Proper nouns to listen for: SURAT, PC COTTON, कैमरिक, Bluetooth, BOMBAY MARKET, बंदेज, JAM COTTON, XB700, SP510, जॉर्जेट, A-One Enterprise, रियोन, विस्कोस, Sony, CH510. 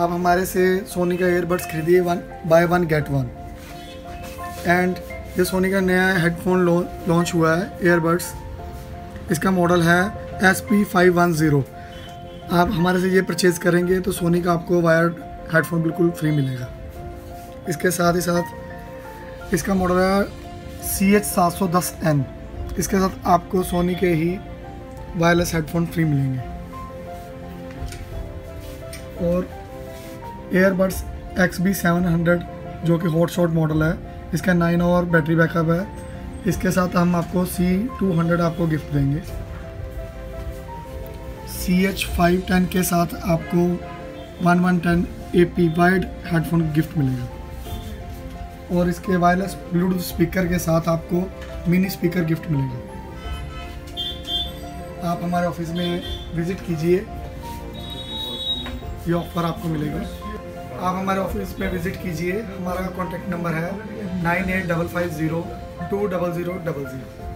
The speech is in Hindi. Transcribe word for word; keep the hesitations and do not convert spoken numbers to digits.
आप हमारे से सोनी का ईयरबड्स खरीदिए one buy one get one. And ये सोनी का नया हेडफोन लॉन्च हुआ है ईयरबड्स, इसका मॉडल है S P five one zero. आप हमारे से ये परचेज़ करेंगे तो सोनी का आपको वायर्ड हेडफोन बिल्कुल फ्री मिलेगा। इसके साथ ही साथ इसका मॉडल है C H seven one zero N, इसके साथ आपको सोनी के ही वायरलेस हेडफोन फ्री मिलेंगे। और airbuds X B seven hundred जो कि हॉट शॉट मॉडल है, इसका नाइन आवर बैटरी बैकअप है। इसके साथ हम आपको सी टू हंड्रेड आपको गिफ्ट देंगे। सी एच फाइव टेन के साथ आपको one one one zero AP wide headphone gift मिलेगा। और इसके वायरलेस ब्लूटूथ स्पीकर के साथ आपको मिनी स्पीकर गिफ्ट मिलेगा। आप हमारे ऑफिस में विज़िट कीजिए, ये ऑफ़र आपको मिलेगा। आप हमारे ऑफिस में विज़िट कीजिए। हमारा कॉन्टैक्ट नंबर है nine eight double five zero two double zero double zero.